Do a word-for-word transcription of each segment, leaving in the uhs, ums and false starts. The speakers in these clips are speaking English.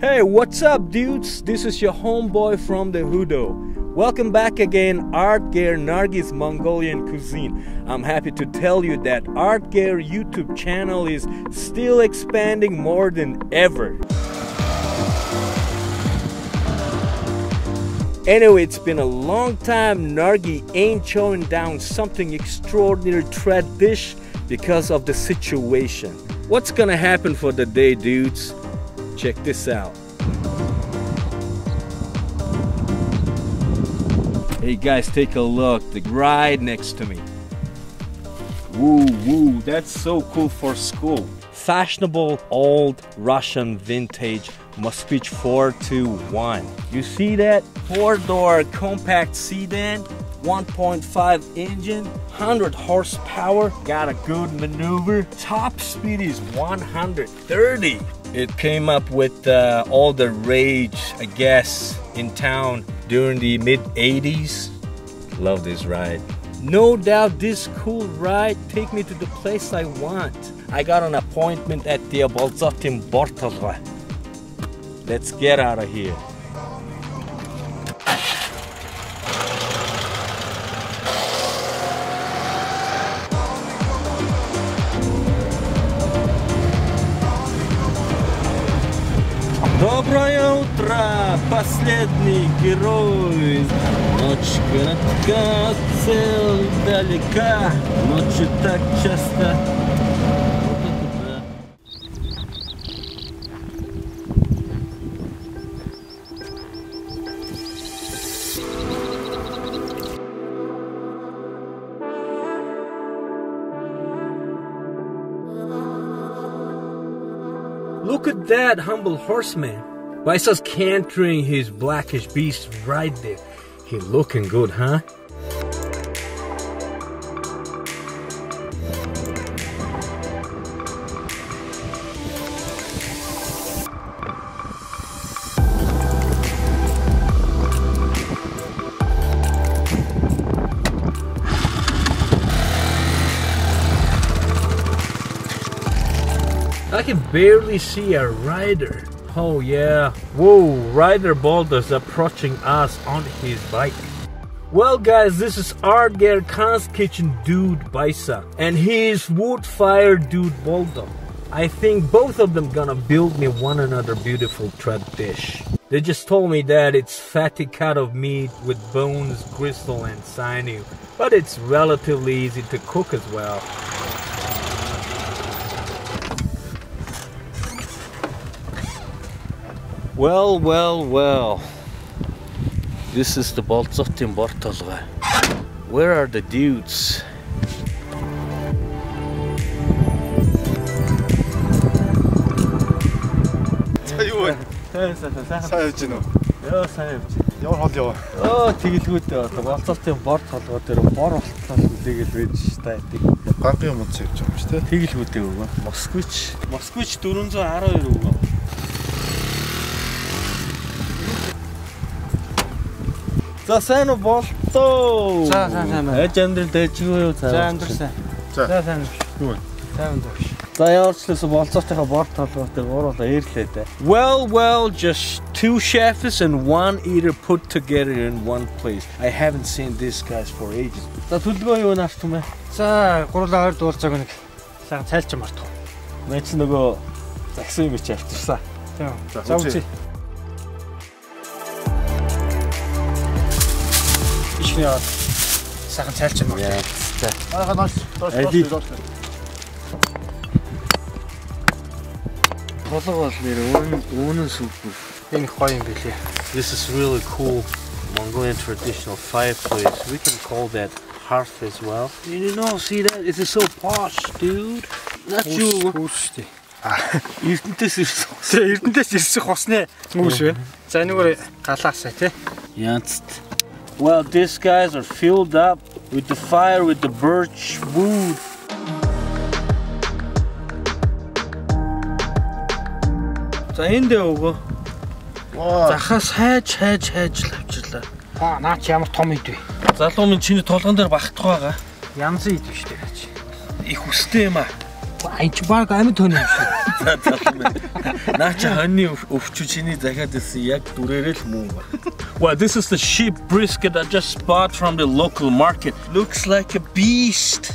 Hey, what's up dudes? This is your homeboy from the Hudo. Welcome back again, Artger Nargi's Mongolian Cuisine. I'm happy to tell you that Artger YouTube channel is still expanding more than ever. Anyway, it's been a long time Nargi ain't showing down something extraordinary tradish because of the situation. What's gonna happen for the day, dudes? Check this out. Hey guys, take a look. The right next to me. Woo woo, that's so cool for school. Fashionable old Russian vintage Moskvich four two one. You see that? Four-door compact sedan, one point five engine, one hundred horsepower, got a good maneuver. Top speed is one hundred thirty. It came up with uh, all the rage, I guess, in town during the mid eighties. Love this ride. No doubt this cool ride take me to the place I want. I got an appointment at the Balzatim Bortava. Let's get out of here. Доброе утро, последний герой. Ночь коротка, цель далека. Ночи так часто. Look at that humble horseman. Baysaa's cantering his blackish beast right there. He looking good, huh? I can barely see a rider. Oh yeah. Whoa, rider Baldo's approaching us on his bike. Well guys, this is Artger Khan's Kitchen dude Baysaa and his wood fire dude Baldo. I think both of them gonna build me one another beautiful trap dish. They just told me that it's fatty cut of meat with bones, gristle and sinew, but it's relatively easy to cook as well. Well, well, well. This is the Balzatim Bortava. Where are the dudes? За сайн уу болтоо. За сайн сайн. Аж амдрал дайчгүй юу цаа. За амдрсан. За сайн. Юу вэ? Сайн уу. Well, well, just two chefs and one eater put together in one place. I haven't seen these guys for ages. Yeah. This is really cool Mongolian traditional fireplace. We can call that hearth as well. You know, see that? It is so posh, dude. That's you. Well, these guys are filled up with the fire, with the birch wood. Wow. Well, this is the sheep brisket I just bought from the local market. Looks like a beast.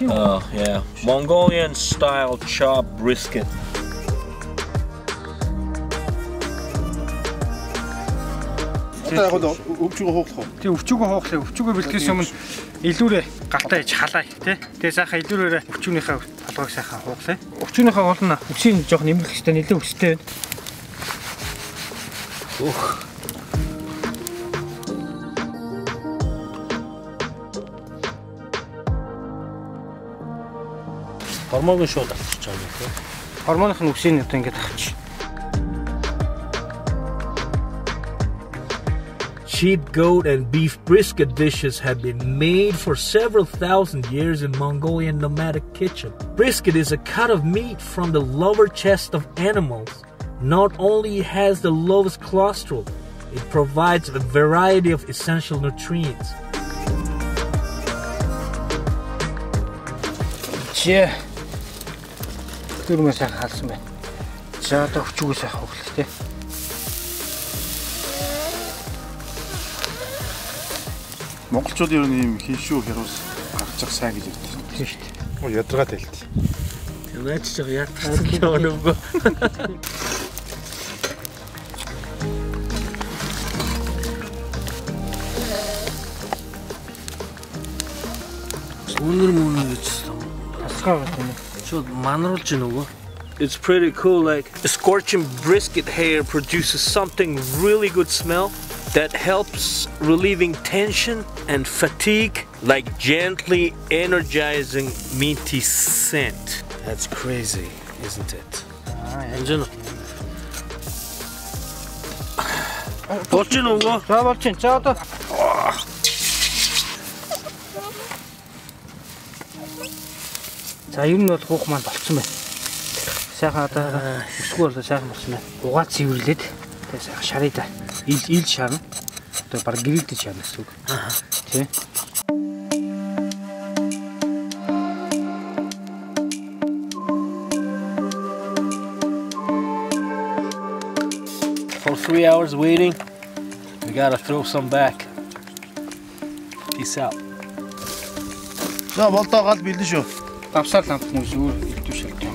Oh yeah, Mongolian style chopped brisket. Hormone shoulder. Hormone can see nothing at all. Sheep, goat, and beef brisket dishes have been made for several thousand years in Mongolian nomadic kitchen. Brisket is a cut of meat from the lower chest of animals. Not only has the lowest cholesterol, it provides a variety of essential nutrients. Yeah. Монголчууд ер нь ийм хиншүү хяруус гаргаж сайн гэж ярьдаг юм шүү дээ. Оо ядаргаа тэлт. Тэр найч жоо ядарсан ч өнөөгөө. Өнөр мөн үзсэн. Тасгаа байна. Шууд манруулж нөгөө. It's pretty cool, like scorching brisket hair produces something really good smell that helps relieving tension and fatigue, like gently energizing minty scent. That's crazy, isn't it? Ah, Each each shell, the pargility shell is too. See? For three hours waiting, we gotta throw some back. Peace out. No, Baldo got built this show. Tapsat lamp museum, it is shut down.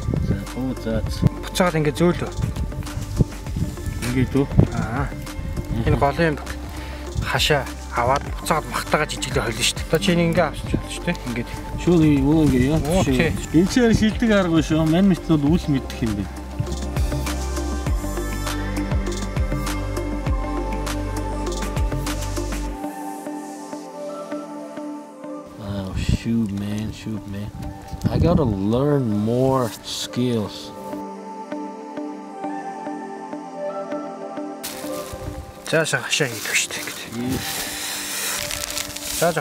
Oh, that's. Putsar inge zulu. Inge tu? Ah. In Balem, Hasha, Awad, putsar maktaga cici dah list. Tapi ini inge asli liste inge. Surely, oh inge ya. Okay. Inci ada silti gargo show, main mister duit mit kini. shoot, man, shoot, man. I gotta learn more skills. That's a shame. That's a nice thing. That's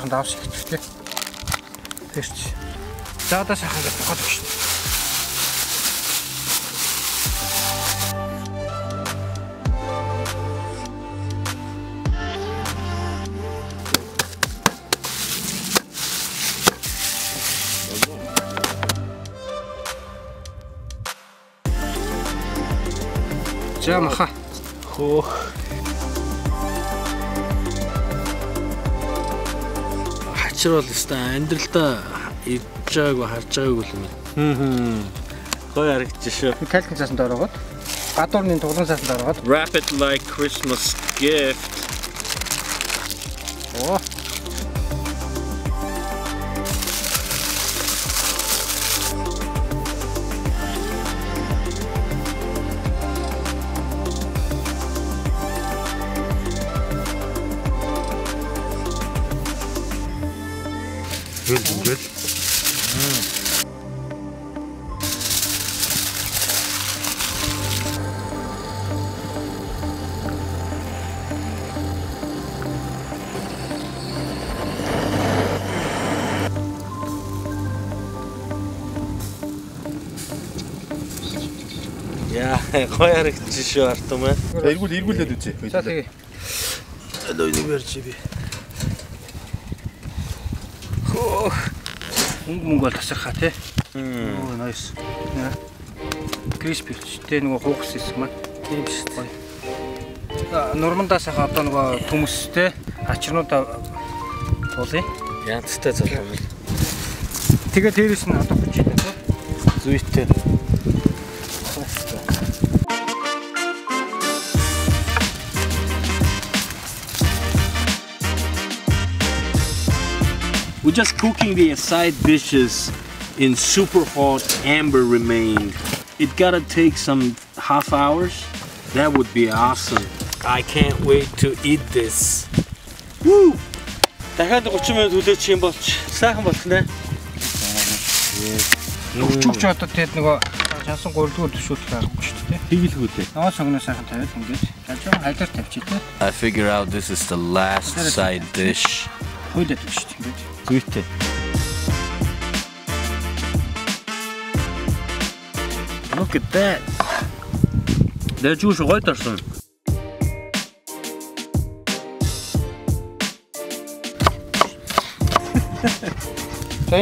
a nice thing. Jamaha. Oh. Хачрал өстө амьдралдаа иржээгүй харжаагүй л юм. Хм. Гоё харагдаж шүү. Калкын цаасан дээр ороод гадуурны туглан цаасан дээр ороод wrap it like Christmas gift. Оо. Yeah, гоё харагдчих шүү Артем ээ. Эргүүл эргүүлээд үзье. За тэгээ. Алуу нэг барьчих би. Хөө. Мөнгө мөнгө бол тасархаа тий. Оо nice. Crispy тий нөгөө хуухс хэсэг маань. Тийм шүү дээ. За нурмандаасаа одоо нөгөө төмөстэй хачирнуудаа туулъя. Янцтай золгоно. Тэгээ дээрээс нь одоо бүжиж байна. Зүйтэй. We're just cooking the side dishes in super hot amber remains. It gotta take some half hours. That would be awesome. I can't wait to eat this. Woo! Дахиад thirty minutes үлээчих юм болч сайхан болчихно. Нүгчүүч одоо тэгээд нөгөө шансан гурдуур төшөөлөх аргагүй шүү дээ. Тэгэлгүүлээ. Ноо сонгоно сайхан тавиад ингэж галзуу хайлаар тавьчихъя. I figure out this is the last side dish. Хөөд өгч шүү дээ. Гүйтэй. Look at that. Дэ чууш гойтарсан. За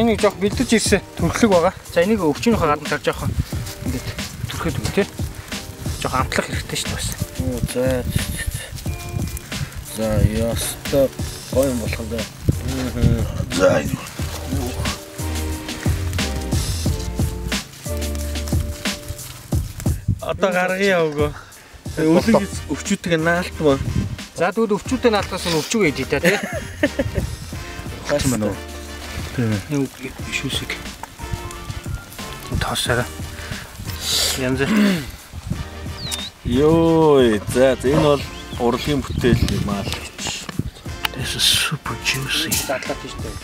энийг жоох бэлдэж ирсэн төрөлөг байгаа. За энийг өвчнөөх гадна тарж явах. Ингээд төрөхөд үү те. Жоох амтлах хэрэгтэй шүү дээ. Оо за. За ястаа гоё юм болох даа. За. Одоо гаргая өгөө. Өвлөг өвчүүдтэй наалт ба. За тэгвэл өвчүүдтэй наалтаас нь өвчүүгээ идэх та тий. Хасмано. Нүг шүсэг. Тасара. Янз. Йой, за энэ бол урлагийн бүтээл юм аа. This is super juicy,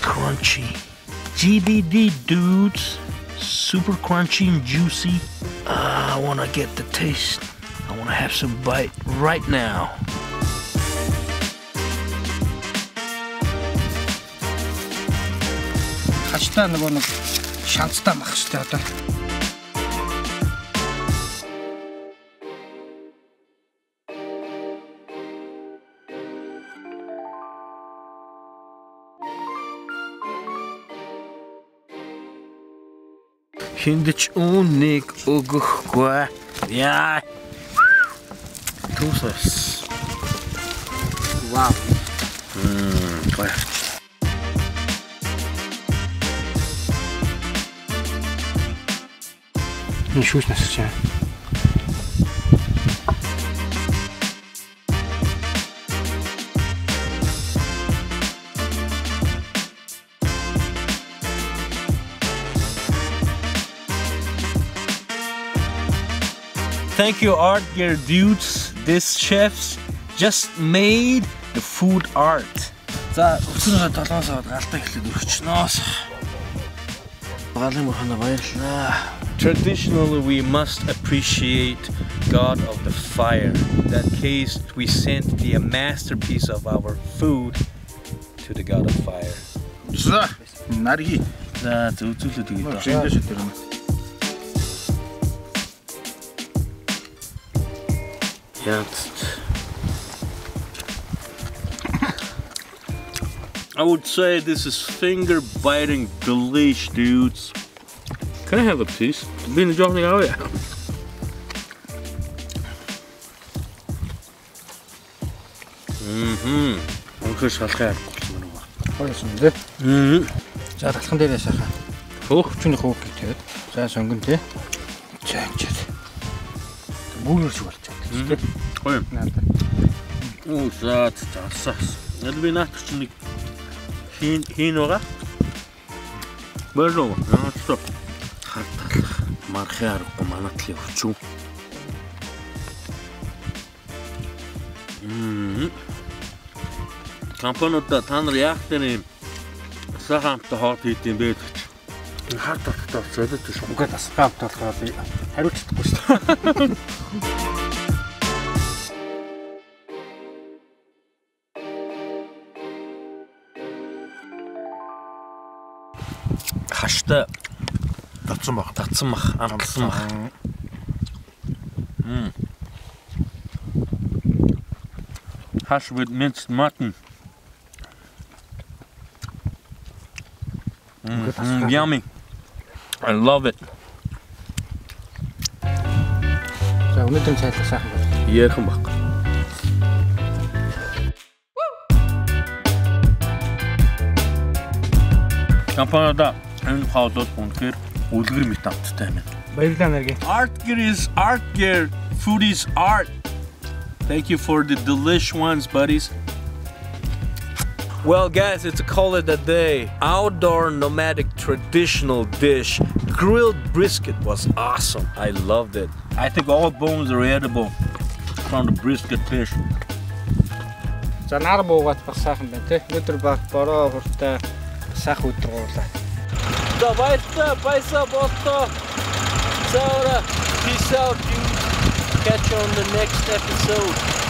crunchy. G B D dudes, super crunchy and juicy. Uh, I wanna get the taste. I wanna have some bite right now. Хачтаа нөгөө нэг шанцтай мах штэ одоо. Хиндэж үнэг өгөхгүй. Яа. Тусас. Вау. Мм, гоё. Энэ шүүс насчаа. Thank you, Artger dudes. These chefs just made the food art. За өчнөө seven сард галтаа эхлээд өчнөөс. Галын мөхөндө баярлаа. Traditionally, we must appreciate God of the fire. In that case, we sent the masterpiece of our food to the God of fire. За нарги. За зөвцүүлээд идэв. Jetzt. I would say this is finger-biting delish, dudes. Can I have a piece? Been enjoying it out. Mhm. Onkel шалхаа. Хойлсон дээ. Мм. За талхан дээрээ шахаа. Хөөх чинь хөөх гэдэг. За сонгон тий. Чаачаад. Бүүнэрч бол. Ой. Оо, зат засас. Надад би наачны хин хинора. Бажоо. Наачтоо. Харталах. Мархи арахгүй манатли өвчүү. Мм. Компаниудаа та нар яах дэрийн сахамтай хоол хийдэм бэ гэж. Харталтаа зөвлөж шунгаа тасгаамт болохоор би хариуцдаггүй шүү. Хаштай татсан баг, татсан баг, амтсан баг. Мм. Hash with minced mutton. Mm, mm, yummy. I love it. За өнөөдөр цайлах сайхан байна. Яахан баг. Компаниудаа энэ хоолод үнэхээр үлгэр мэт амттай байна. Баярлалаа Нарги. Artger is Artger. Food is art. Thank you for the delish ones, buddies. Well, guys, it's a call it a day. Outdoor nomadic traditional dish. Grilled brisket was awesome. I loved it. I think all bones are edible from the brisket fish. За нар буугаад баг сайхан байна те. Өнөөдөр баг бороо хуртаа сайхан өдөр уулаа. За Baysaa, Baysaa Bortava. Peace out, dude. Catch you on the next episode.